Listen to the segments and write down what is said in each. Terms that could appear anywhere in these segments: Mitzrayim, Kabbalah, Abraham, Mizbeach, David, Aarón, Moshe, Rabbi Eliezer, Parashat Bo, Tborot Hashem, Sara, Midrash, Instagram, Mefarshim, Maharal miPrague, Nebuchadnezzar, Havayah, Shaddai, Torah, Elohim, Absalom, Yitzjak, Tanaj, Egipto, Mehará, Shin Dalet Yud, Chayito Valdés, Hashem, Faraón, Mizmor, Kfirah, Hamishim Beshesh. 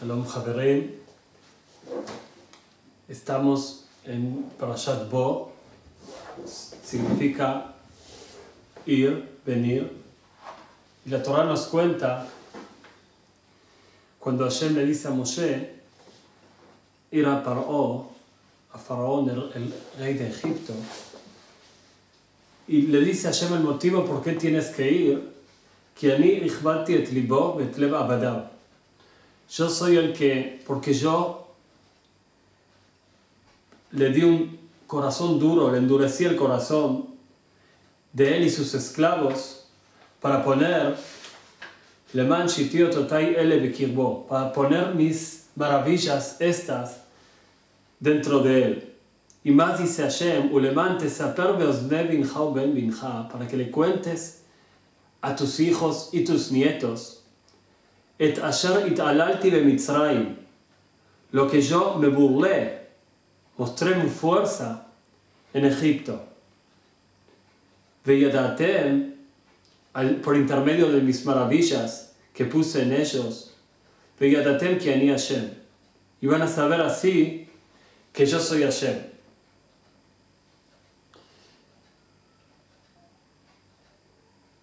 Shalom Haverim. Estamos en Parashat Bo. Significa ir, venir. Y la Torah nos cuenta cuando Hashem le dice a Moshe ir a Paró, a Faraón, el rey de Egipto. Y le dice a Hashem el motivo por qué tienes que ir. Yo soy el que, porque yo le di un corazón duro, le endurecí el corazón de él y sus esclavos para poner, para poner mis maravillas estas dentro de él. Y más dice Hashem, para que le cuentes a tus hijos y tus nietos, et asher it'alalti bemitzrayim, lo que yo me burlé, mostré mi fuerza en Egipto, veyadatem, por intermedio de mis maravillas que puse en ellos, veyadatem ki ani Hashem, y van a saber así que yo soy Hashem.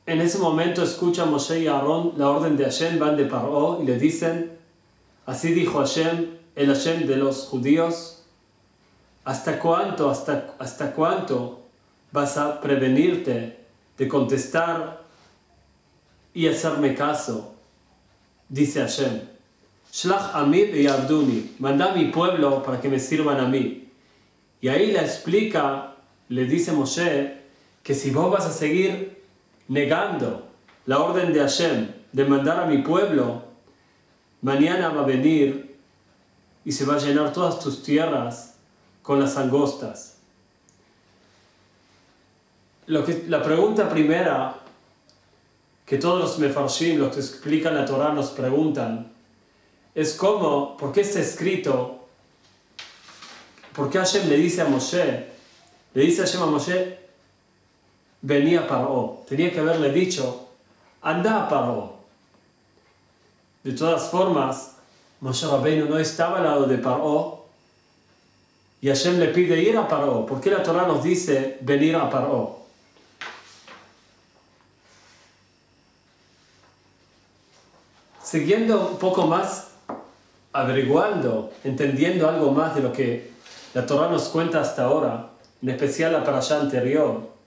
En ese momento escucha Moshe y Aarón la orden de Hashem, van de Paró y le dicen, así dijo Hashem, el Hashem de los judíos, ¿hasta cuánto vas a prevenirte de contestar y hacerme caso? Dice Hashem, Shlach ami y Abduni, manda a mi pueblo para que me sirvan a mí. Y ahí le explica, le dice Moshe, que si vos vas a seguir negando la orden de Hashem de mandar a mi pueblo, mañana va a venir y se va a llenar todas tus tierras con las langostas. La pregunta primera que todos los mefarshim, los que explican la Torah, nos preguntan es cómo, por qué está escrito, por qué Hashem le dice a Moshe, venía Paró. Tenía que haberle dicho, anda a Paró. De todas formas, Moshe Rabbeinu no estaba al lado de Paró. Y Hashem le pide ir a Paró. ¿Por qué la Torah nos dice venir a Paró? Siguiendo un poco más, averiguando, entendiendo algo más de lo que la Torah nos cuenta hasta ahora, en especial la parashá anterior,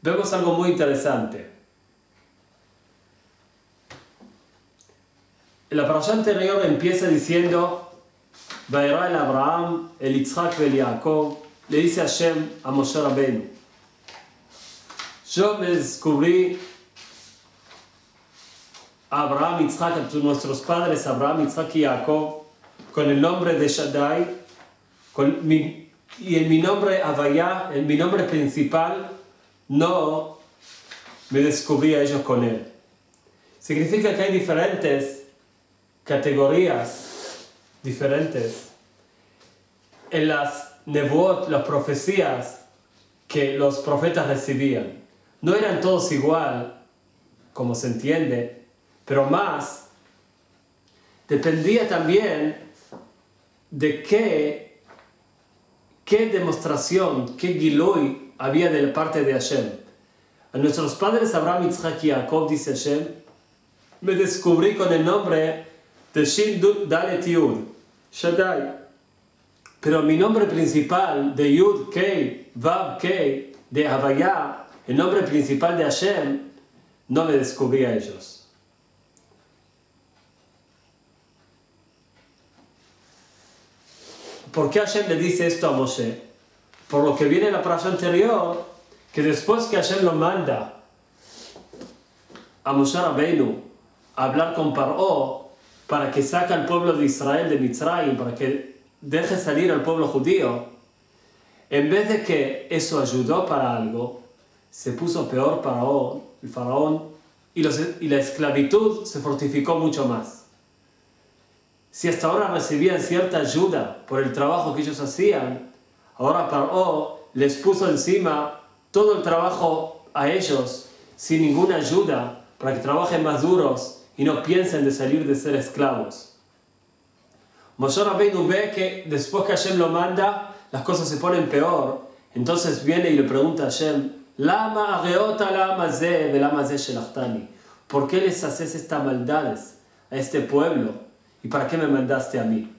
vemos algo muy interesante. La parashá anterior empieza diciendo, Vayera el Abraham, el Yitzjak y el Yaakov, le dice Hashem a Moshe Rabbeinu, yo me descubrí a Abraham, Yitzjak, a nuestros padres Abraham, Yitzjak y Yaakov, con el nombre de Shaddai, y en mi nombre Havayah, en mi nombre principal, no me descubrí a ellos con él. Significa que hay diferentes categorías, diferentes, en las nebuot, las profecías que los profetas recibían. No eran todos igual, como se entiende, pero más, dependía también de qué demostración, qué gilui, había de la parte de Hashem. A nuestros padres Abraham, Yitzhak y Yaakov, dice Hashem, me descubrí con el nombre de Shin Dalet Yud, Shaddai. Pero mi nombre principal de Yud Kei Vav Kei, de Havayah, el nombre principal de Hashem, no me descubrí a ellos. ¿Por qué Hashem le dice esto a Moshe? Por lo que viene en la parashá anterior, que después que Hashem lo manda a Moshe Rabbeinu a hablar con Paró para que saque al pueblo de Israel de Mitzrayim, para que deje salir al pueblo judío, en vez de que eso ayudó para algo, se puso peor Paró, el faraón, y la esclavitud se fortificó mucho más. Si hasta ahora recibían cierta ayuda por el trabajo que ellos hacían, ahora Paró les puso encima todo el trabajo a ellos, sin ninguna ayuda, para que trabajen más duros y no piensen de salir de ser esclavos. Moshe Rabbeinu ve que después que Hashem lo manda, las cosas se ponen peor. Entonces viene y le pregunta a Hashem, ¿por qué les haces estas maldades a este pueblo? ¿Y para qué me mandaste a mí?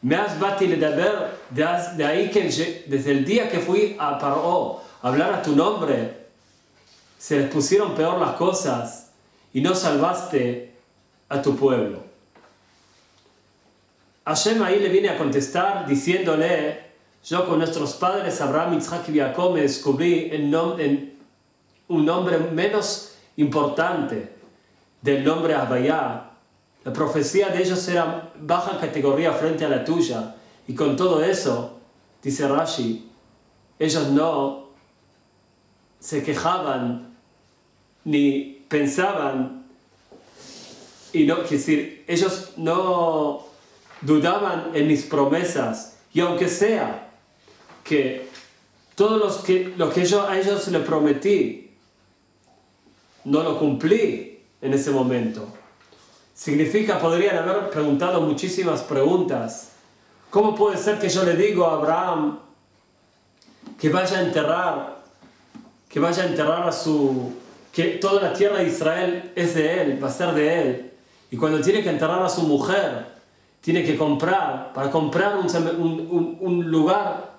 De ahí que desde el día que fui a Paró a hablar a tu nombre, se les pusieron peor las cosas y no salvaste a tu pueblo. Hashem ahí le viene a contestar diciéndole, yo con nuestros padres Abraham, Yitzjak y Yaakov me descubrí en un nombre menos importante del nombre Havayah. La profecía de ellos era baja en categoría frente a la tuya. Y con todo eso, dice Rashi, ellos no se quejaban ni pensaban, y no, es decir, ellos no dudaban en mis promesas. Y aunque sea que todo lo que yo a ellos les prometí, no lo cumplí en ese momento. Significa, podrían haber preguntado muchísimas preguntas. ¿Cómo puede ser que yo le digo a Abraham que vaya a enterrar que toda la tierra de Israel es de él, va a ser de él? Y cuando tiene que enterrar a su mujer, tiene que comprar un lugar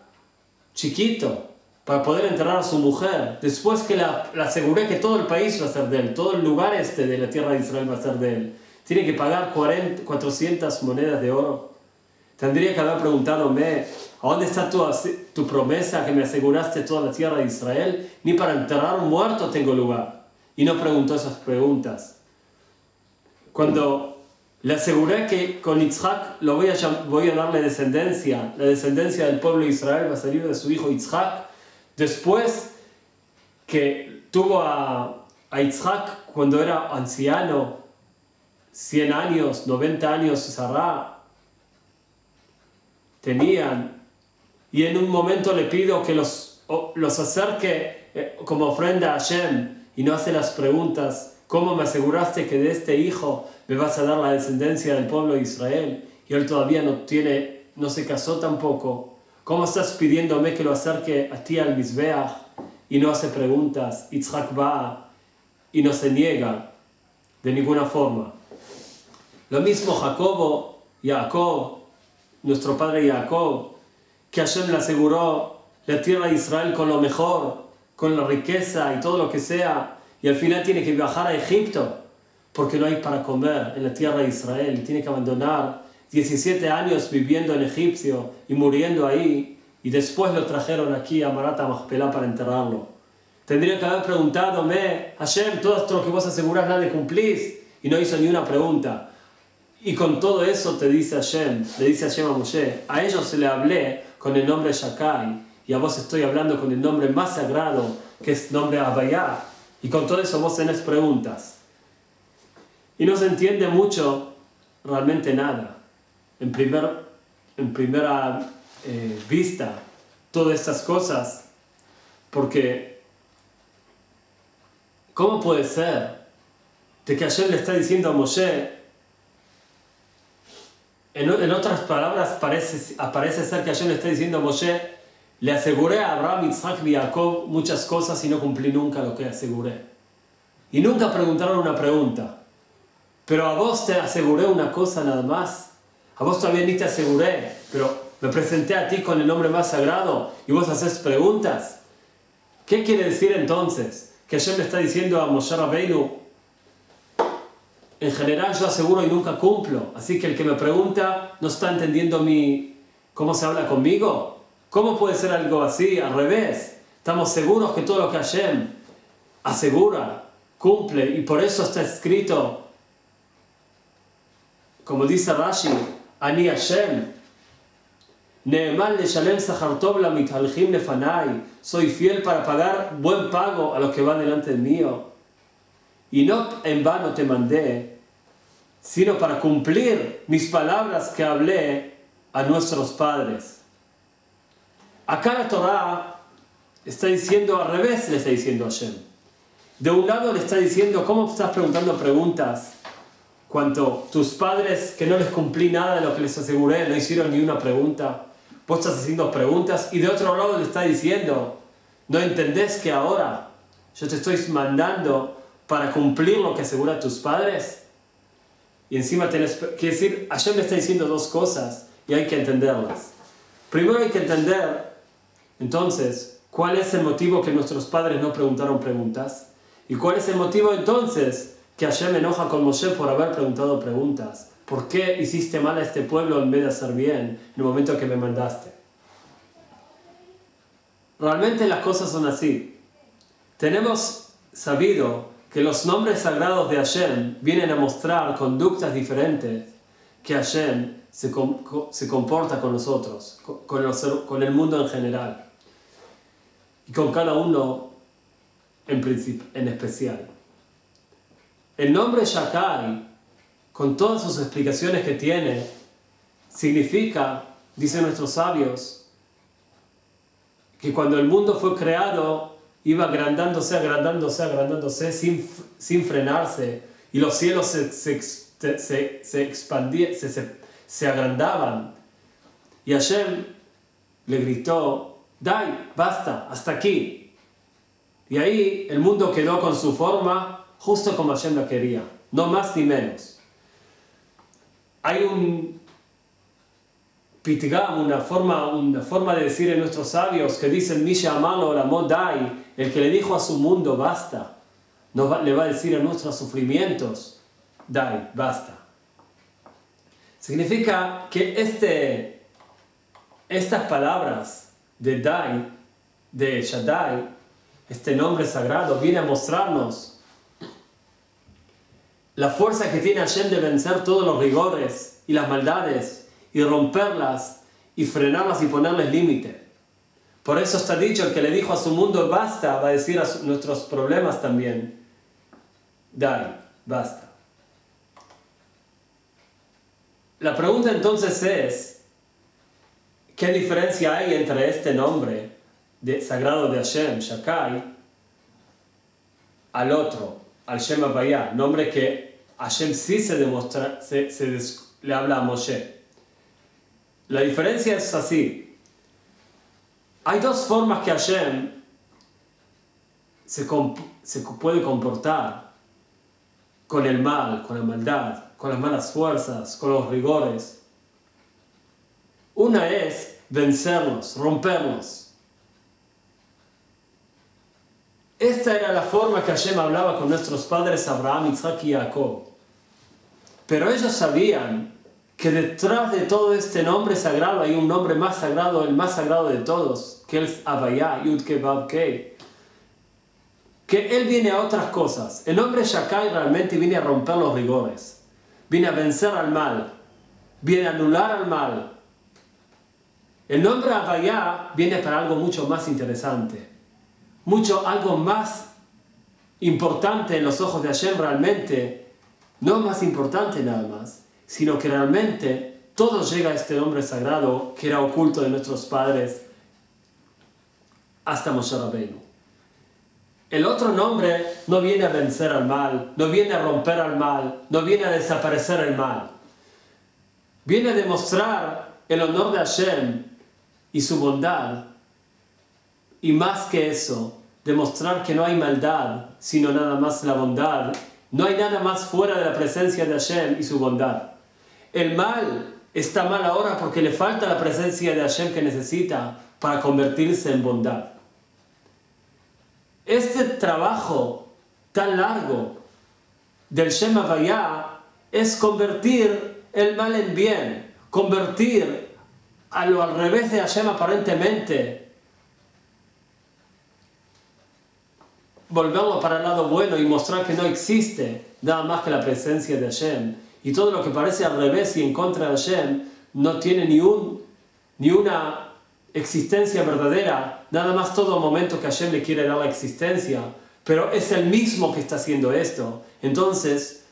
chiquito, para poder enterrar a su mujer, después que le aseguré que todo el país va a ser de él, todo el lugar este de la tierra de Israel va a ser de él, tiene que pagar 400 monedas de oro. Tendría que haber preguntado, ¿a dónde está tu promesa que me aseguraste toda la tierra de Israel? Ni para enterrar un muerto tengo lugar. Y no preguntó esas preguntas. Cuando le aseguré que con Yitzhak voy a darle descendencia. La descendencia del pueblo de Israel va a salir de su hijo Yitzhak. Después que tuvo a Yitzhak cuando era anciano, 100 años, 90 años, Sara tenían. Y en un momento le pido que los acerque como ofrenda a Hashem y no hace las preguntas. ¿Cómo me aseguraste que de este hijo me vas a dar la descendencia del pueblo de Israel? Y él todavía no se casó tampoco. ¿Cómo estás pidiéndome que lo acerque a ti al Mizbeach? Y no hace preguntas. Yitzhak va y no se niega de ninguna forma. Lo mismo Yaakov, nuestro padre Yaakov, que Hashem le aseguró la tierra de Israel con lo mejor, con la riqueza y todo lo que sea. Y al final tiene que viajar a Egipto porque no hay para comer en la tierra de Israel. Y tiene que abandonar 17 años viviendo en Egipto y muriendo ahí. Y después lo trajeron aquí a Marat HaMachpelah para enterrarlo. Tendría que haber preguntado, Hashem, todo esto que vos asegurás nada de cumplís. Y no hizo ni una pregunta. Y con todo eso le dice Hashem a Moshe, a ellos se le hablé con el nombre Shakai y a vos estoy hablando con el nombre más sagrado, que es nombre Havayah. Y con todo eso vos tenés preguntas. Y no se entiende mucho, realmente nada. En primera vista, todas estas cosas. Porque, ¿cómo puede ser de que Hashem le está diciendo a Moshe? En otras palabras, aparece ser que Hashem le está diciendo a Moshe, le aseguré a Abraham, Yitzhak y Jacob muchas cosas y no cumplí nunca lo que aseguré. Y nunca preguntaron una pregunta. Pero a vos te aseguré una cosa nada más. A vos también ni te aseguré, pero me presenté a ti con el nombre más sagrado y vos haces preguntas. ¿Qué quiere decir entonces? Que Hashem le está diciendo a Moshe Rabbeinu, en general yo aseguro y nunca cumplo. Así que el que me pregunta no está entendiendo cómo se habla conmigo. ¿Cómo puede ser algo así? Al revés. Estamos seguros que todo lo que Hashem asegura, cumple. Y por eso está escrito, como dice Rashi, Ani Hashem, Neeman leshalem sachar tov lamithalchim lefanai. Soy fiel para pagar buen pago a los que van delante de mío. Y no en vano te mandé, sino para cumplir mis palabras que hablé a nuestros padres. Acá la Torah está diciendo al revés, le está diciendo a Hashem. De un lado le está diciendo, ¿cómo estás preguntando preguntas? cuanto tus padres, que no les cumplí nada de lo que les aseguré, no hicieron ni una pregunta, vos estás haciendo preguntas. Y de otro lado le está diciendo, no entendés que ahora yo te estoy mandando para cumplir lo que asegura tus padres. Y encima tenés que decir, Hashem le está diciendo dos cosas y hay que entenderlas. Primero hay que entender, entonces, cuál es el motivo que nuestros padres no preguntaron preguntas. Y cuál es el motivo entonces que Hashem enoja con Moshe por haber preguntado preguntas. ¿Por qué hiciste mal a este pueblo en vez de hacer bien en el momento que me mandaste? Realmente las cosas son así. Tenemos sabido que los nombres sagrados de Hashem vienen a mostrar conductas diferentes que Hashem se comporta con nosotros, con el mundo en general y con cada uno en especial. El nombre Shaddai, con todas sus explicaciones que tiene, significa, dicen nuestros sabios, que cuando el mundo fue creado iba agrandándose, agrandándose, agrandándose sin frenarse, y los cielos se agrandaban, y Hashem le gritó, Dai, basta, hasta aquí. Y ahí el mundo quedó con su forma justo como Hashem la quería, no más ni menos. Hay un pitgam, una forma de decir en nuestros sabios, que dicen, Mi Shamano Ramó Dai, el que le dijo a su mundo basta, le va a decir a nuestros sufrimientos, Dai, basta. Significa que estas palabras de Dai, de Shaddai, este nombre sagrado, viene a mostrarnos la fuerza que tiene Hashem de vencer todos los rigores y las maldades, y romperlas, y frenarlas, y ponerles límite. Por eso está dicho, el que le dijo a su mundo basta, va a decir a nuestros problemas también, Dai, basta. La pregunta entonces es, ¿qué diferencia hay entre este nombre sagrado de Hashem, Shaddai, al otro, al Shem Havayah, nombre que Hashem sí le habla a Moshe? La diferencia es así. Hay dos formas que Hashem se puede comportar con el mal, con la maldad, con las malas fuerzas, con los rigores. Una es vencernos, rompernos. Esta era la forma que Hashem hablaba con nuestros padres Abraham, Yitzjak y Yaakov. Pero ellos sabían que detrás de todo este nombre sagrado hay un nombre más sagrado, el más sagrado de todos, que es Havayah, Yud Kei Vav Kei. Que él viene a otras cosas. El nombre Shaddai realmente viene a romper los rigores. Viene a vencer al mal, viene a anular al mal. El nombre Havayah viene para algo mucho más interesante, algo más importante en los ojos de Hashem realmente, no más importante nada más, sino que realmente todo llega a este nombre sagrado que era oculto de nuestros padres hasta Moshe Rabbeinu. El otro nombre no viene a vencer al mal, no viene a romper al mal, no viene a desaparecer el mal. Viene a demostrar el honor de Hashem y su bondad. Y más que eso, demostrar que no hay maldad, sino nada más la bondad. No hay nada más fuera de la presencia de Hashem y su bondad. El mal está mal ahora porque le falta la presencia de Hashem que necesita para convertirse en bondad. Este trabajo tan largo del Shem Havayah es convertir el mal en bien, convertir a lo al revés de Hashem aparentemente, volverlo para el lado bueno y mostrar que no existe nada más que la presencia de Hashem. Y todo lo que parece al revés y en contra de Hashem no tiene ni una existencia verdadera, nada más todo momento que Hashem le quiere dar la existencia, pero es el mismo que está haciendo esto. Entonces,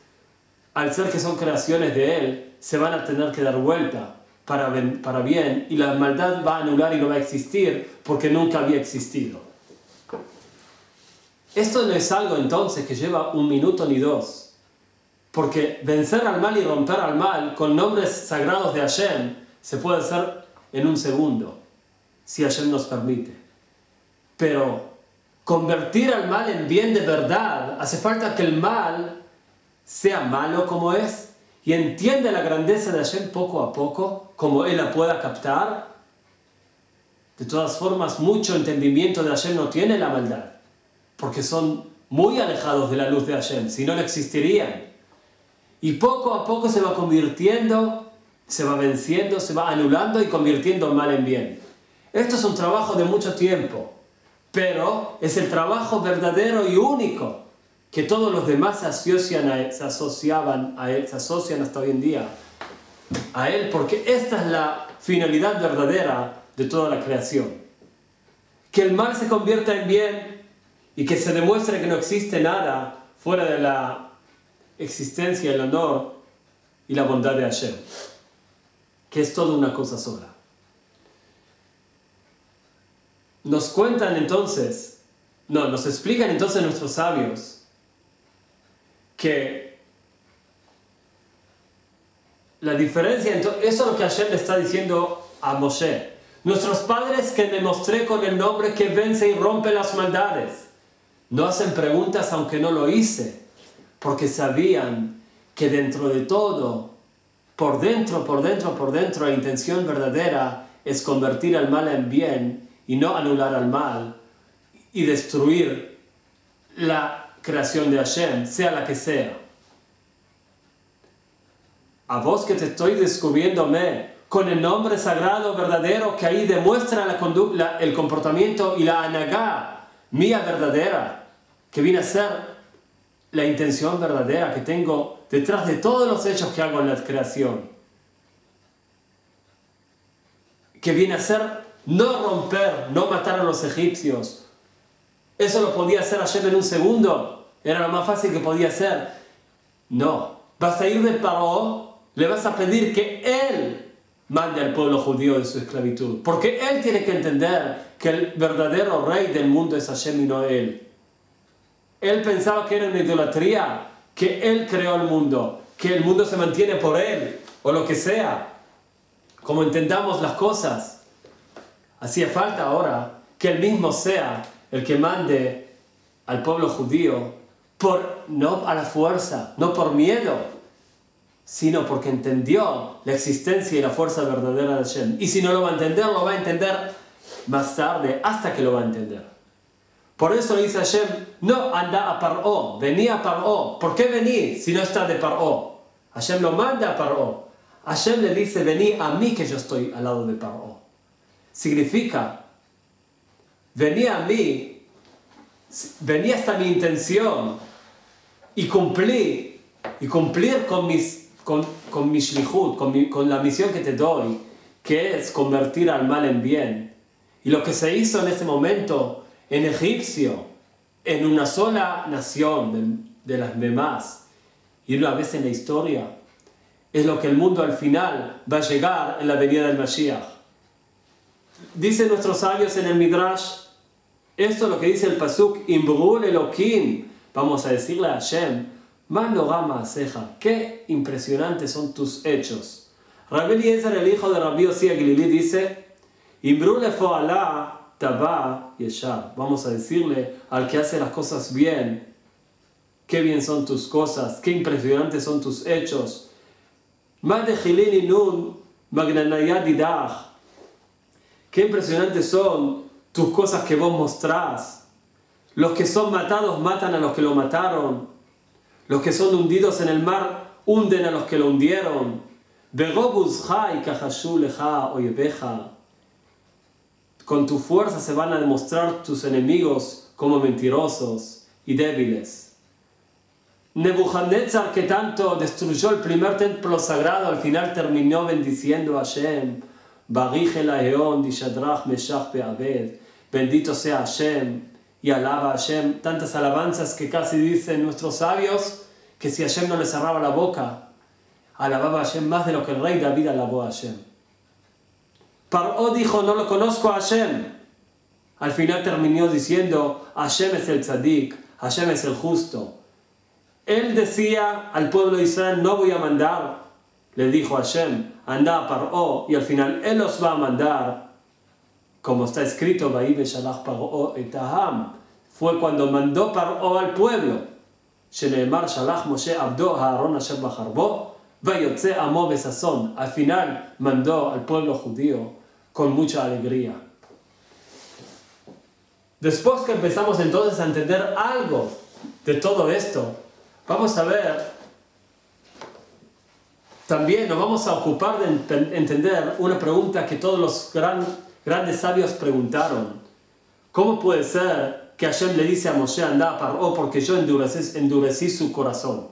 al ser que son creaciones de Él, se van a tener que dar vuelta para bien, y la maldad va a anular y no va a existir porque nunca había existido. Esto no es algo entonces que lleva un minuto ni dos, Porque vencer al mal y romper al mal con nombres sagrados de Hashem se puede hacer en un segundo, si Hashem nos permite. Pero convertir al mal en bien de verdad, hace falta que el mal sea malo como es y entienda la grandeza de Hashem poco a poco, como él la pueda captar. De todas formas, mucho entendimiento de Hashem no tiene la maldad, porque son muy alejados de la luz de Hashem, si no, no existirían. Y poco a poco se va convirtiendo, se va venciendo, se va anulando y convirtiendo el mal en bien. Esto es un trabajo de mucho tiempo, pero es el trabajo verdadero y único que todos los demás se asocian hasta hoy en día a él, porque esta es la finalidad verdadera de toda la creación. Que el mal se convierta en bien y que se demuestre que no existe nada fuera de la existencia, el honor y la bondad de Hashem, que es toda una cosa sola. Nos explican entonces nuestros sabios que la diferencia, entonces, eso es lo que Hashem le está diciendo a Moshe: nuestros padres, que me mostré con el nombre que vence y rompe las maldades, no hacen preguntas aunque no lo hice, porque sabían que dentro de todo, por dentro, la intención verdadera es convertir al mal en bien y no anular al mal y destruir la creación de Hashem, sea la que sea. A vos que te estoy descubriéndome con el nombre sagrado verdadero, que ahí demuestra la conducta, el comportamiento y la anagá mía verdadera, que viene a ser la intención verdadera que tengo detrás de todos los hechos que hago en la creación, que viene a ser no romper, no matar a los egipcios. Eso lo podía hacer ayer en un segundo, era lo más fácil que podía hacer. No, vas a ir de Paró, le vas a pedir que él mande al pueblo judío de su esclavitud, porque él tiene que entender que el verdadero rey del mundo es Hashem y no él. Él pensaba que era una idolatría, que él creó el mundo, que el mundo se mantiene por él, o lo que sea, como entendamos las cosas. Hacía falta ahora que él mismo sea el que mande al pueblo judío, no a la fuerza, no por miedo, sino porque entendió la existencia y la fuerza verdadera de Hashem. Y si no lo va a entender, lo va a entender más tarde, hasta que lo va a entender. Por eso le dice Hashem: no, anda a Paró, vení a Paró. ¿Por qué vení si no está de Paró? Hashem lo manda a Paró. Hashem le dice: vení a mí, que yo estoy al lado de Paró. Significa: vení a mí, vení hasta mi intención y cumplir con mi shlichut, con la misión que te doy, que es convertir al mal en bien. Y lo que se hizo en ese momento en Egipcio, en una sola nación de las demás, y una vez en la historia, es lo que el mundo al final va a llegar en la venida del Mashiach. Dicen nuestros sabios en el Midrash, esto es lo que dice el pasuk: Imbrul Elohim, vamos a decirle a Hashem, Manogama Seja, qué impresionantes son tus hechos. Rabbi Eliezer, el hijo de Rabbi Osía Gilili, dice: Imbrul Efoalá Tabá Yeshar, vamos a decirle al que hace las cosas bien, qué bien son tus cosas, qué impresionantes son tus hechos. Qué impresionantes son tus cosas que vos mostrás. Los que son matados matan a los que lo mataron. Los que son hundidos en el mar hunden a los que lo hundieron. Con tu fuerza se van a demostrar tus enemigos como mentirosos y débiles. Nebuchadnezzar, que tanto destruyó el primer templo sagrado, al final terminó bendiciendo a Hashem. Bendito sea Hashem, y alaba a Hashem. Tantas alabanzas que casi dicen nuestros sabios que si Hashem no le cerraba la boca, alababa a Hashem más de lo que el rey David alabó a Hashem. Paró dijo: no lo conozco a Hashem. Al final terminó diciendo: Hashem es el tzadik, Hashem es el justo. Él decía al pueblo de Israel, no voy a mandar, le dijo a Hashem, anda a Paró, y al final Él los va a mandar, como está escrito, fue cuando mandó Paró al pueblo, al final mandó al pueblo judío con mucha alegría. Después que empezamos entonces a entender algo de todo esto, vamos a ver, también nos vamos a ocupar de entender una pregunta que todos los grandes sabios preguntaron. ¿Cómo puede ser que Hashem le dice a Moshe, anda a Paró, porque yo endurecí su corazón?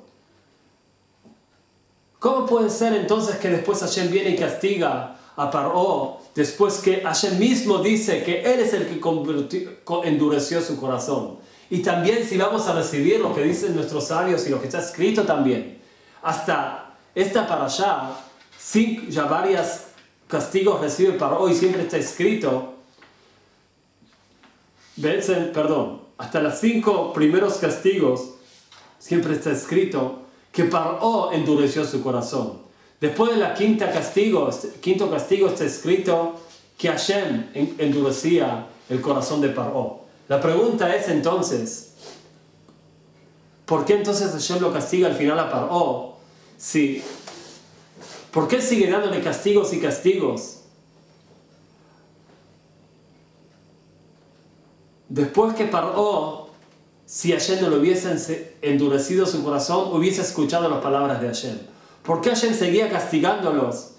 ¿Cómo puede ser entonces que después Hashem viene y castiga a Paró, después que Hashem mismo dice que Él es el que endureció su corazón? Y también si vamos a recibir lo que dicen nuestros sabios y lo que está escrito también, hasta esta parashá, ya varios castigos recibe Paró y siempre está escrito, hasta los 5 primeros castigos siempre está escrito que Paró endureció su corazón. Después de la quinto castigo está escrito que Hashem endurecía el corazón de Paró. La pregunta es entonces, ¿por qué entonces Hashem lo castiga al final a Paró? ¿Por qué sigue dándole castigos y castigos? Después que Paró, si Hashem no lo hubiese endurecido su corazón, hubiese escuchado las palabras de Hashem. ¿Por qué Hashem seguía castigándolos?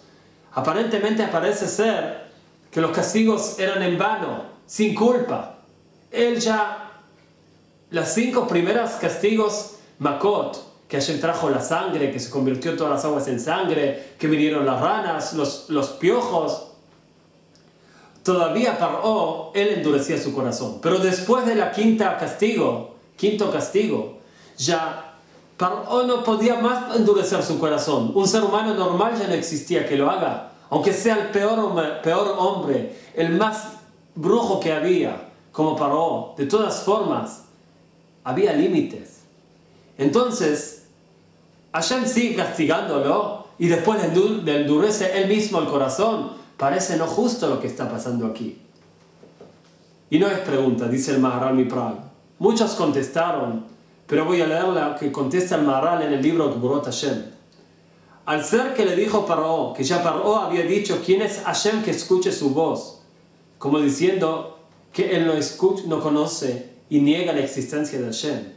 Aparentemente parece ser que los castigos eran en vano, sin culpa. Él ya, las 5 primeros castigos, Makot, que Hashem trajo la sangre, que se convirtió todas las aguas en sangre, que vinieron las ranas, los piojos. Todavía Paró, él endurecía su corazón. Pero después de la quinto castigo, ya Paró no podía más endurecer su corazón. Un ser humano normal ya no existía que lo haga. Aunque sea el peor hombre, el más brujo que había, como Paró, de todas formas, había límites. Entonces, Hashem sigue castigándolo y después le endurece él mismo el corazón. Parece no justo lo que está pasando aquí. Y no es pregunta, dice el Maharal miPrague. Muchos contestaron, pero voy a leer la que contesta el Maharal en el libro Tborot Hashem. Al ser que le dijo Paró, que ya Paró había dicho, ¿quién es Hashem que escuche su voz? Como diciendo que él no conoce y niega la existencia de Hashem.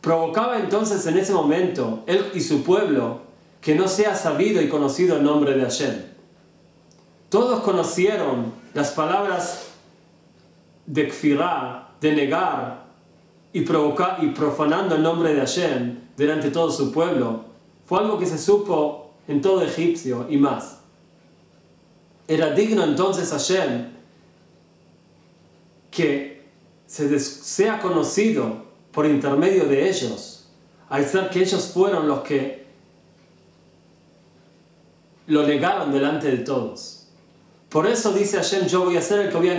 Provocaba entonces en ese momento, él y su pueblo, que no sea sabido y conocido el nombre de Hashem. Todos conocieron las palabras de Kfirah, de negar y profanando el nombre de Hashem delante de todo su pueblo. Fue algo que se supo en todo Egipto y más. Era digno entonces Hashem que sea conocido por intermedio de ellos, al ser que ellos fueron los que lo negaron delante de todos. Por eso dice Hashem, yo voy a ser el que voy a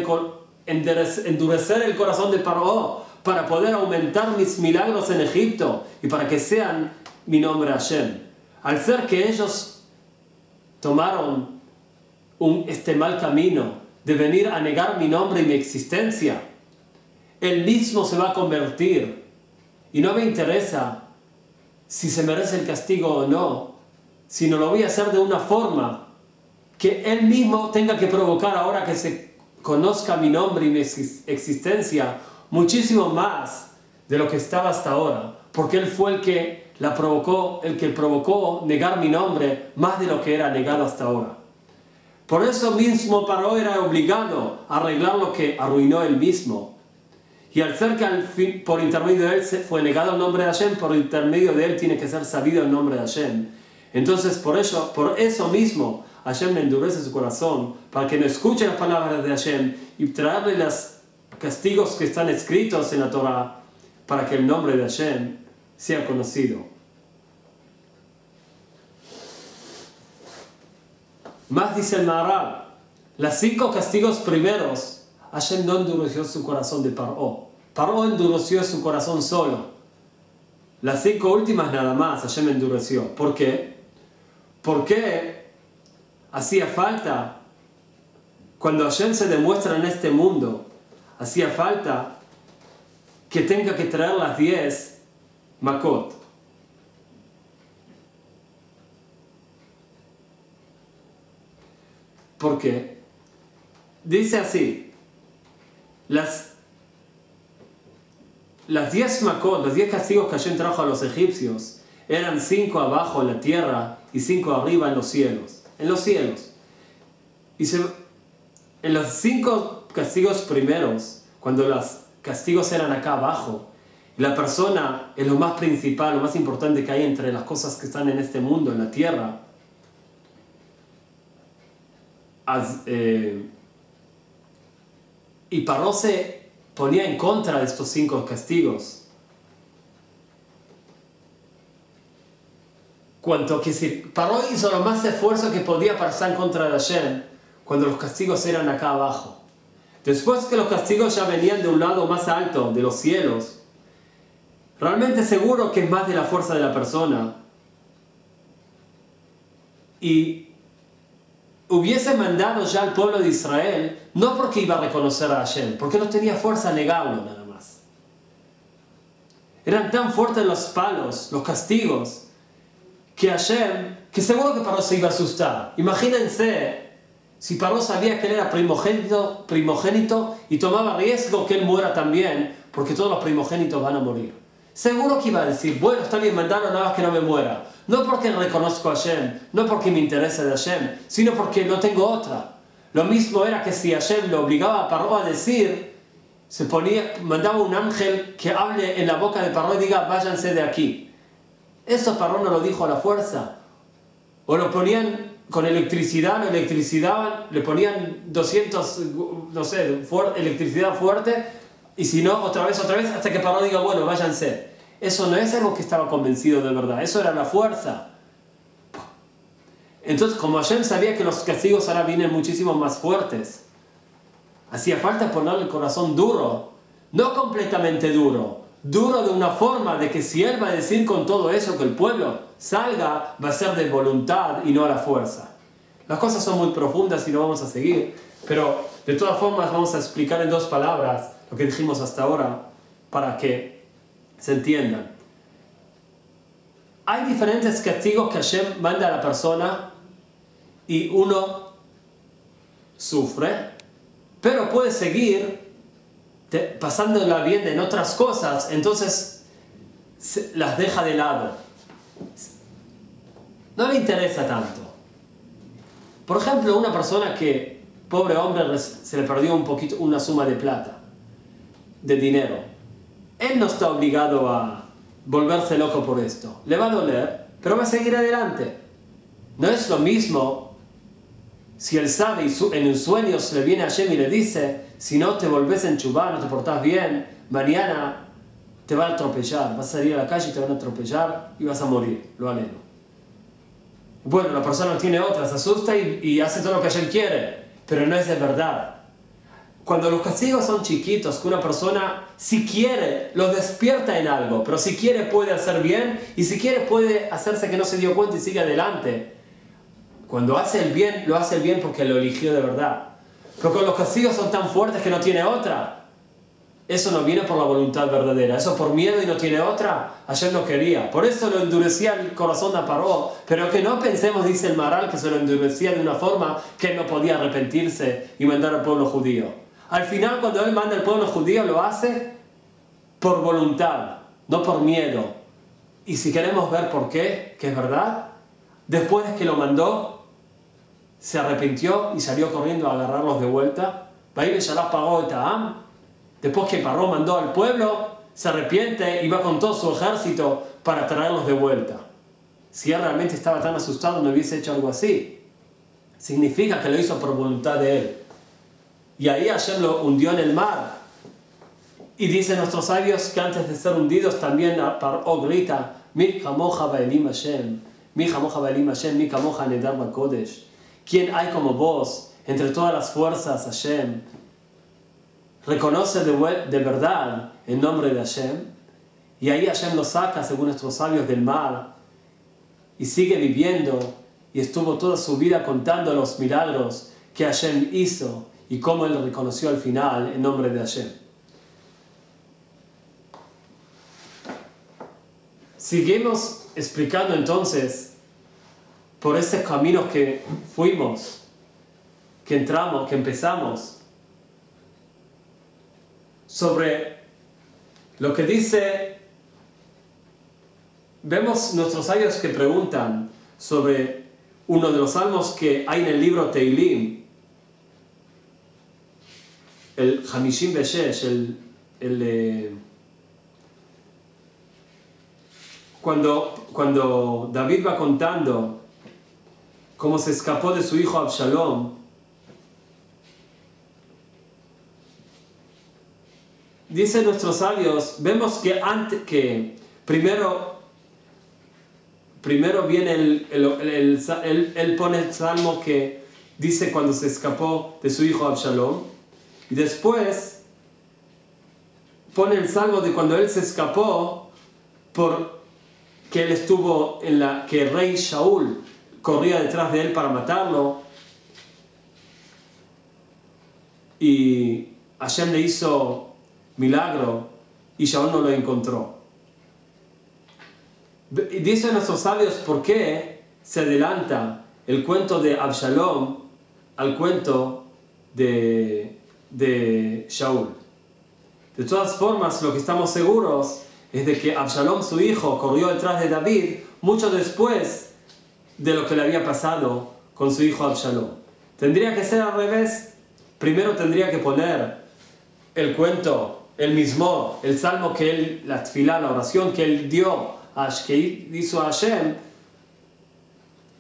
endurecer el corazón de Paró para poder aumentar mis milagros en Egipto y para que sean mi nombre Hashem. Al ser que ellos tomaron este mal camino de venir a negar mi nombre y mi existencia, Él mismo se va a convertir. Y no me interesa si se merece el castigo o no, sino lo voy a hacer de una forma que Él mismo tenga que provocar ahora que se conozca mi nombre y mi existencia muchísimo más de lo que estaba hasta ahora, porque Él fue el que la provocó, el que provocó negar mi nombre más de lo que era negado hasta ahora. Por eso mismo Paró era obligado a arreglar lo que arruinó Él mismo. Y al ser que por intermedio de Él fue negado el nombre de Hashem, por intermedio de Él tiene que ser sabido el nombre de Hashem. Entonces por eso mismo, Hashem le endurece su corazón para que no escuche las palabras de Hashem y traerle los castigos que están escritos en la Torah para que el nombre de Hashem sea conocido. Más dice el Maharal, los 5 castigos primeros, Hashem no endureció su corazón de Paró. Paró endureció su corazón solo. Las cinco últimas nada más Hashem endureció. ¿Por qué? Porque hacía falta, cuando Hashem se demuestra en este mundo, hacía falta que tenga que traer las 10 Makot. ¿Por qué? Dice así, las 10 Makot, los 10 castigos que Hashem trajo a los egipcios, eran 5 abajo en la tierra y 5 arriba en los cielos. En los cielos. Y en los 5 castigos primeros, cuando los castigos eran acá abajo, la persona es lo más principal, lo más importante que hay entre las cosas que están en este mundo, en la tierra. Y Paró se ponía en contra de estos 5 castigos. Cuanto que si Paró hizo lo más esfuerzo que podía para estar en contra de Hashem cuando los castigos eran acá abajo. Después que los castigos ya venían de un lado más alto, de los cielos, realmente seguro que es más de la fuerza de la persona. Y hubiese mandado ya al pueblo de Israel, no porque iba a reconocer a Hashem, porque no tenía fuerza a negarlo nada más. Eran tan fuertes los palos, los castigos, que Hashem, que seguro que Paró se iba a asustar. Imagínense, si Paró sabía que él era primogénito y tomaba riesgo que él muera también, porque todos los primogénitos van a morir. Seguro que iba a decir, bueno, está bien, mandaron nada más que no me muera. No porque reconozco a Hashem, no porque me interesa de Hashem, sino porque no tengo otra. Lo mismo era que si Hashem lo obligaba a Paró a decir, mandaba un ángel que hable en la boca de Paró y diga, váyanse de aquí. Eso Paró no lo dijo a la fuerza. O lo ponían con electricidad, le ponían 200, no sé, electricidad fuerte, y si no, otra vez, hasta que Paró diga, bueno, váyanse. Eso no es algo que estaba convencido de verdad, eso era la fuerza. Entonces, como Hashem sabía que los castigos ahora vienen muchísimo más fuertes, hacía falta ponerle el corazón duro, no completamente duro, duro de una forma de que si él va a decir con todo eso que el pueblo salga, va a ser de voluntad y no a la fuerza. Las cosas son muy profundas y no vamos a seguir, pero de todas formas vamos a explicar en 2 palabras lo que dijimos hasta ahora para que se entiendan. Hay diferentes castigos que Hashem manda a la persona y uno sufre, pero puede seguir pasándola bien en otras cosas, entonces las deja de lado. No le interesa tanto. Por ejemplo, una persona que, pobre hombre, se le perdió un poquito, una suma de plata, de dinero. Él no está obligado a volverse loco por esto. Le va a doler, pero va a seguir adelante. No es lo mismo si él sabe y en un sueño se le viene a Hashem y le dice, si no te volvés a enchubar, no te portás bien, mañana te van a atropellar, vas a salir a la calle y te van a atropellar y vas a morir, lo aleno. Bueno, la persona no tiene otra, se asusta y hace todo lo que Hashem quiere, pero no es de verdad. Cuando los castigos son chiquitos, que una persona, si quiere, los despierta en algo, pero si quiere puede hacer bien, y si quiere puede hacerse que no se dio cuenta y sigue adelante. Cuando hace el bien, lo hace el bien porque lo eligió de verdad. Pero cuando los castigos son tan fuertes que no tiene otra, eso no viene por la voluntad verdadera, eso por miedo y no tiene otra, Hashem no quería. Por eso lo endurecía el corazón de Paró, pero que no pensemos, dice el Maharal, que se lo endurecía de una forma que él no podía arrepentirse y mandar al pueblo judío. Al final, cuando él manda al pueblo judío, lo hace por voluntad, no por miedo. Y si queremos ver por qué, que es verdad, después de que lo mandó, se arrepintió y salió corriendo a agarrarlos de vuelta. Después que Paró mandó al pueblo, se arrepiente y va con todo su ejército para traerlos de vuelta. Si él realmente estaba tan asustado, no hubiese hecho algo así. Significa que lo hizo por voluntad de él. Y ahí Hashem lo hundió en el mar. Y dicen nuestros sabios que antes de ser hundidos también Paró grita, Mi kamoja ba'elim Hashem, Mi kamoja ba'elim Hashem, Mi kamoja nedar ba'kodesh. ¿Quién hay como vos entre todas las fuerzas, Hashem? Reconoce de verdad el nombre de Hashem Y ahí Hashem lo saca, según nuestros sabios, del mar, y sigue viviendo, y estuvo toda su vida contando los milagros que Hashem hizo y cómo él lo reconoció al final en nombre de Hashem. Seguimos explicando entonces por estos caminos que fuimos, que entramos, que empezamos, sobre lo que dice. Vemos nuestros sabios que preguntan sobre uno de los salmos que hay en el libro Tehilim, el Hamishim Beshesh, cuando David va contando cómo se escapó de su hijo Absalom. Dicen nuestros sabios, vemos que antes que primero viene él pone el salmo que dice cuando se escapó de su hijo Absalom, y después pone el salmo de cuando él se escapó porque él estuvo en la que el rey Shaúl corría detrás de él para matarlo, y Hashem le hizo milagro y Shaúl no lo encontró. Y dicen nuestros sabios por qué se adelanta el cuento de Absalom al cuento de Shaúl. De todas formas, lo que estamos seguros es de que Absalom, su hijo, corrió detrás de David mucho después de lo que le había pasado con su hijo Absalom. Tendría que ser al revés. Primero tendría que poner el cuento, el mismo, el salmo que él, la tefilá, la oración que él dio, que hizo a Hashem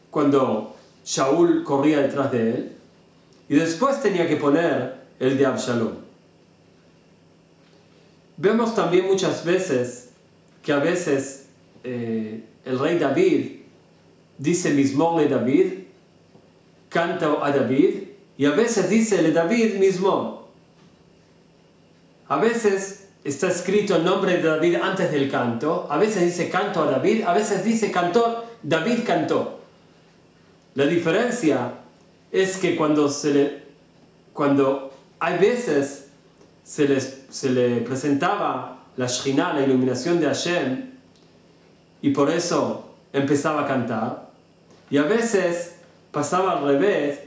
cuando Shaúl corría detrás de él, y después tenía que poner el de Absalom. Vemos también muchas veces que a veces el rey David dice mismo le David, canta a David, y a veces dice le David mismo. A veces está escrito el nombre de David antes del canto, a veces dice canto a David, a veces dice cantor, David cantó. La diferencia es que cuando hay veces se le presentaba la Shejiná, la iluminación de Hashem, y por eso empezaba a cantar, y a veces pasaba al revés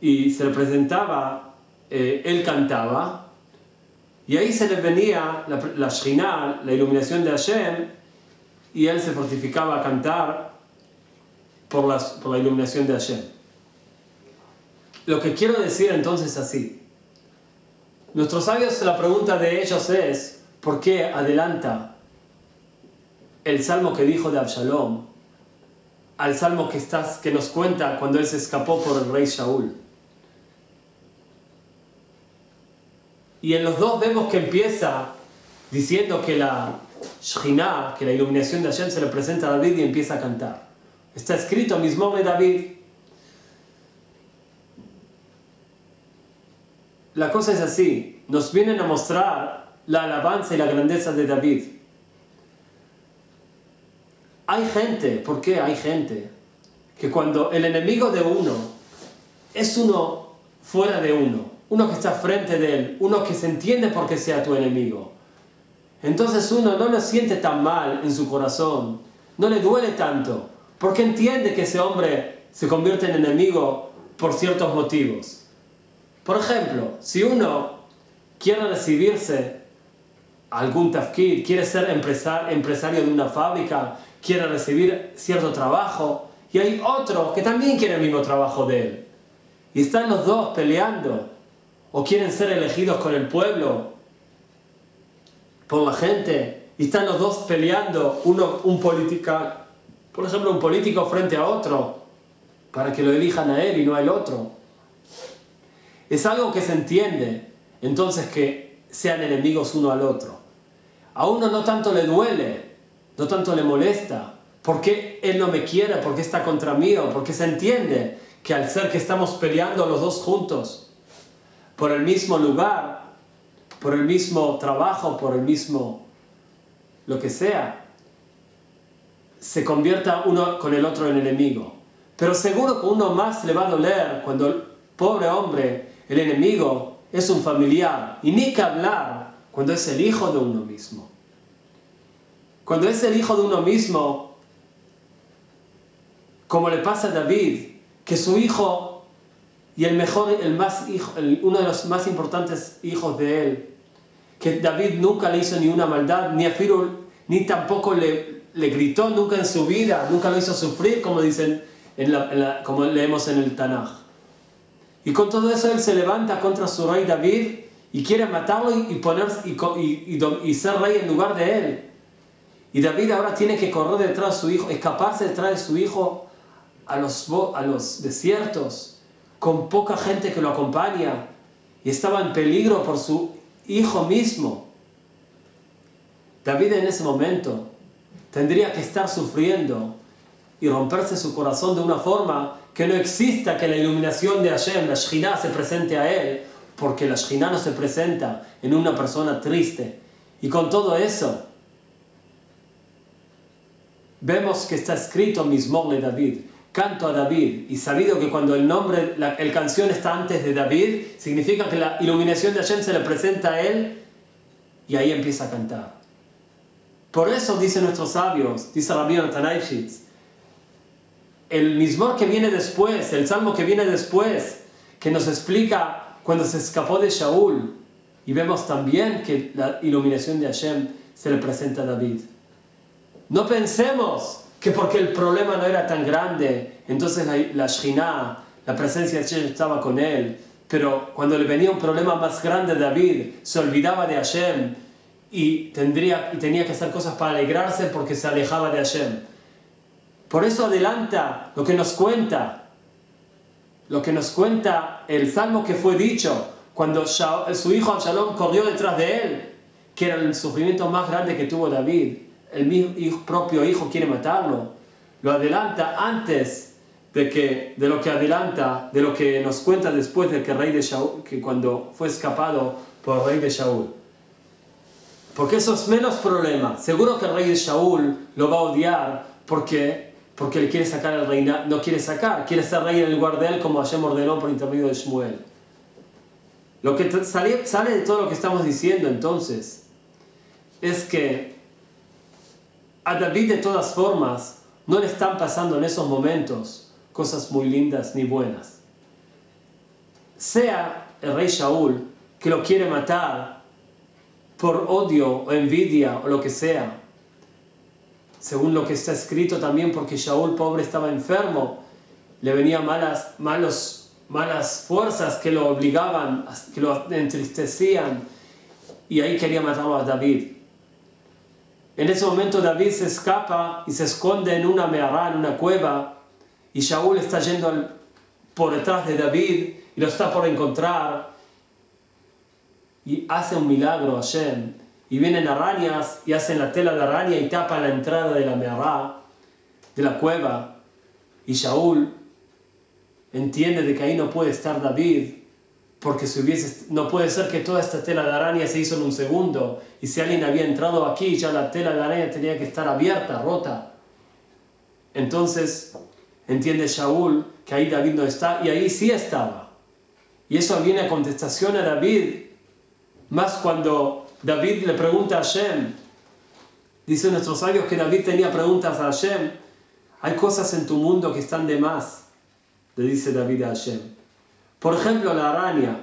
y se le presentaba, él cantaba, y ahí se le venía la Shejiná, la iluminación de Hashem, y él se fortificaba a cantar por la iluminación de Hashem. Lo que quiero decir entonces así, nuestros sabios, la pregunta de ellos es, ¿por qué adelanta el salmo que dijo de Absalom al salmo que nos cuenta cuando él se escapó por el rey Shaúl? Y en los dos vemos que empieza diciendo que la Shejiná, que la iluminación de Hashem se le presenta a David y empieza a cantar. Está escrito mismo de David. La cosa es así, nos vienen a mostrar la alabanza y la grandeza de David. Hay gente, ¿por qué hay gente? Que cuando el enemigo de uno es uno fuera de uno que está frente de él, uno que se entiende porque sea tu enemigo. Entonces uno no lo siente tan mal en su corazón, no le duele tanto, porque entiende que ese hombre se convierte en enemigo por ciertos motivos. Por ejemplo, si uno quiere recibirse algún tafkid, quiere ser empresario de una fábrica, quiere recibir cierto trabajo, y hay otro que también quiere el mismo trabajo de él, y están los dos peleando, o quieren ser elegidos con el pueblo, por la gente, y están los dos peleando, un político frente a otro, para que lo elijan a él y no al otro. Es algo que se entiende, entonces, que sean enemigos uno al otro. A uno no tanto le duele, no tanto le molesta, porque él no me quiere, porque está contra mí, porque se entiende que al ser que estamos peleando los dos juntos, por el mismo lugar, por el mismo trabajo, por el mismo lo que sea, se convierta uno con el otro en enemigo. Pero seguro que uno más le va a doler cuando el pobre hombre, el enemigo, es un familiar. Y ni que hablar cuando es el hijo de uno mismo. Cuando es el hijo de uno mismo, como le pasa a David, que su hijo, y el mejor, uno de los más importantes hijos de él, que David nunca le hizo ni una maldad, ni a Firul, ni tampoco le gritó nunca en su vida, nunca lo hizo sufrir, como dicen, como leemos en el Tanaj. Y con todo eso él se levanta contra su rey David y quiere matarlo y ser rey en lugar de él. Y David ahora tiene que correr detrás de su hijo, escaparse detrás de su hijo a los desiertos, con poca gente que lo acompaña, y estaba en peligro por su hijo mismo. David en ese momento tendría que estar sufriendo y romperse su corazón de una forma que no exista que la iluminación de Hashem, la Shejiná, se presente a él, porque la Shejiná no se presenta en una persona triste. Y con todo eso, vemos que está escrito Mizmor le David, canto a David, y sabido que cuando el nombre, la canción está antes de David, significa que la iluminación de Hashem se le presenta a él, y ahí empieza a cantar. Por eso dicen nuestros sabios, dice Rabbi Yonatanai Shitz, el Mizmor que viene después, el Salmo que viene después, que nos explica cuando se escapó de Shaúl, y vemos también que la iluminación de Hashem se le presenta a David. No pensemos que porque el problema no era tan grande, entonces la Shejiná, la presencia de Hashem estaba con él, pero cuando le venía un problema más grande, David se olvidaba de Hashem y tenía que hacer cosas para alegrarse porque se alejaba de Hashem. Por eso adelanta lo que nos cuenta el Salmo que fue dicho, cuando su hijo Absalom corrió detrás de él, que era el sufrimiento más grande que tuvo David. El propio hijo quiere matarlo, lo adelanta antes de lo que adelanta, de lo que nos cuenta después de que el rey de Shaúl, que cuando fue escapado por el rey de Shaúl. Porque eso es menos problema. Seguro que el rey de Shaúl lo va a odiar porque le quiere sacar el reinado, no quiere sacar, quiere ser rey en el lugar de él como Hashem ordenó por intermedio de Shmuel. Lo que sale de todo lo que estamos diciendo entonces es que a David de todas formas no le están pasando en esos momentos cosas muy lindas ni buenas. Sea el rey Shaúl que lo quiere matar por odio o envidia o lo que sea, según lo que está escrito también, porque Shaúl pobre estaba enfermo, le venían malas fuerzas que lo obligaban, que lo entristecían, y ahí quería matarlo a David. En ese momento David se escapa y se esconde en una mehará, en una cueva, y Shaúl está yendo por detrás de David y lo está por encontrar, y hace un milagro Hashem, y vienen arañas y hacen la tela de araña y tapan la entrada de la mehará, de la cueva, y Shaúl entiende de que ahí no puede estar David, porque no puede ser que toda esta tela de araña se hizo en un segundo, y si alguien había entrado aquí, ya la tela de araña tenía que estar abierta, rota. Entonces entiende Shaúl que ahí David no está, y ahí sí estaba. Y eso viene a contestación a David, más cuando David le pregunta a Hashem. Dicen nuestros sabios que David tenía preguntas a Hashem. Hay cosas en tu mundo que están de más, le dice David a Hashem. Por ejemplo, la araña.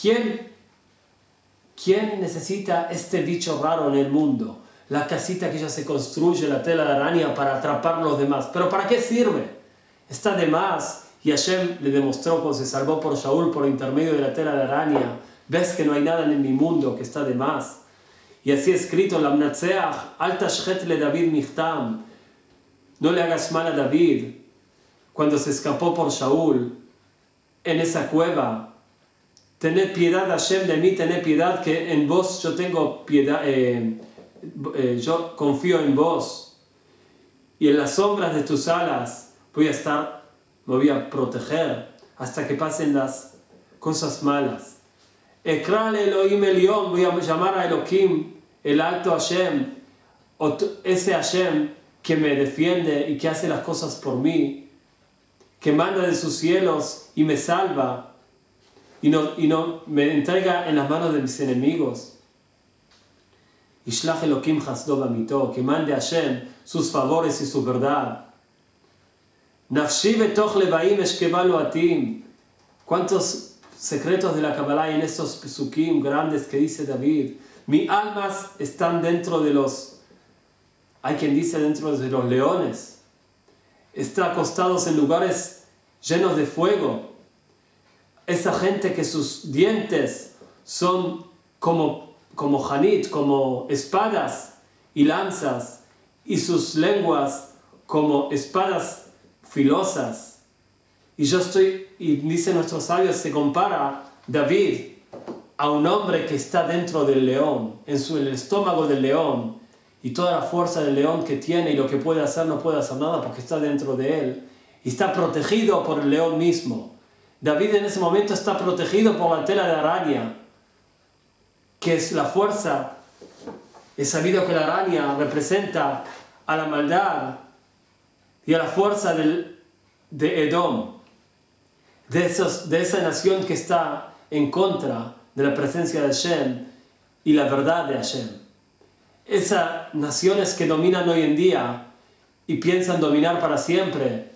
¿Quién necesita este bicho raro en el mundo? La casita que ya se construye, la tela de araña para atrapar a los demás. ¿Pero para qué sirve? Está de más. Y Hashem le demostró cuando se salvó por Shaúl por intermedio de la tela de araña. Ves que no hay nada en mi mundo que está de más. Y así escrito en la Mnatseach, Al tashchet le David michtam. No le hagas mal a David. Cuando se escapó por Shaúl, en esa cueva, tened piedad Hashem de mí, tened piedad que en vos yo tengo piedad, yo confío en vos, y en las sombras de tus alas me voy a proteger hasta que pasen las cosas malas. Ekral Elohim Elión, voy a llamar a Elohim, el alto Hashem, ese Hashem que me defiende y que hace las cosas por mí, que manda de sus cielos y me salva, y no me entrega en las manos de mis enemigos. Ishlach Elohim Hasdov Amito, que mande Hashem sus favores y su verdad. Nafshi betoch levaim eshkevalo atim. ¿Cuántos secretos de la Kabbalah en estos pesukim grandes que dice David? Mis almas están dentro de los, hay quien dice dentro de los leones, están acostados en lugares llenos de fuego. Esa gente que sus dientes son como hanit, como espadas y lanzas, y sus lenguas como espadas filosas. Y yo estoy, y dicen nuestros sabios, se compara David a un hombre que está dentro del león, en el estómago del león, y toda la fuerza del león que tiene y lo que puede hacer, no puede hacer nada porque está dentro de él y está protegido por el león mismo. David en ese momento está protegido por la tela de araña, que es la fuerza. Es sabido que la araña representa a la maldad y a la fuerza de Edom, de esa nación que está en contra de la presencia de Hashem y la verdad de Hashem. Esas naciones que dominan hoy en día y piensan dominar para siempre.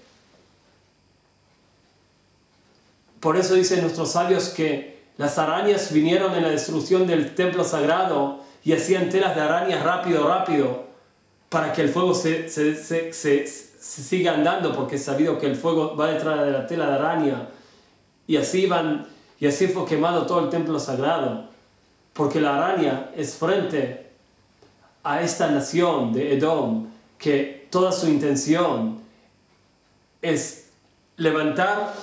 Por eso dicen nuestros sabios que las arañas vinieron en la destrucción del templo sagrado y hacían telas de arañas rápido, para que el fuego se siga andando, porque es sabido que el fuego va detrás de la tela de araña. Y así fue quemado todo el templo sagrado, porque la araña es frente a esta nación de Edom, que toda su intención es levantar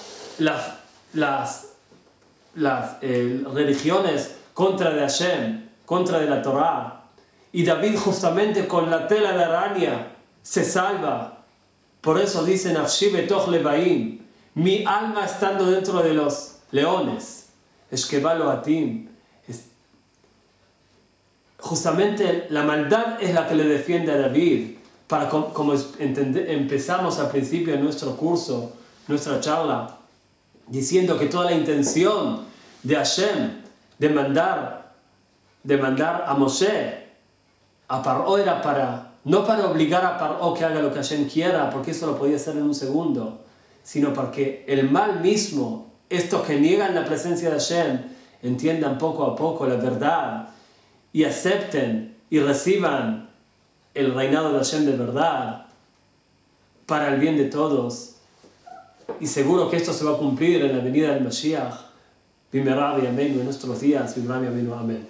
las religiones contra de Hashem, contra de la Torá. Y David justamente con la tela de araña se salva. Por eso dice Nafshi betoch levaim, mi alma estando dentro de los leones, Eshkevalo Atim. Justamente la maldad es la que le defiende a David, para, como empezamos al principio de nuestro curso, nuestra charla, diciendo que toda la intención de Hashem de mandar a Moshe a Paró era no para obligar a Paró que haga lo que Hashem quiera, porque eso lo podía hacer en un segundo, sino porque el mal mismo, estos que niegan la presencia de Hashem, entiendan poco a poco la verdad y acepten y reciban el reinado de Hashem de verdad para el bien de todos. Y seguro que esto se va a cumplir en la venida del Mashiach. Bimera y amén en nuestros días. Bimera y amén.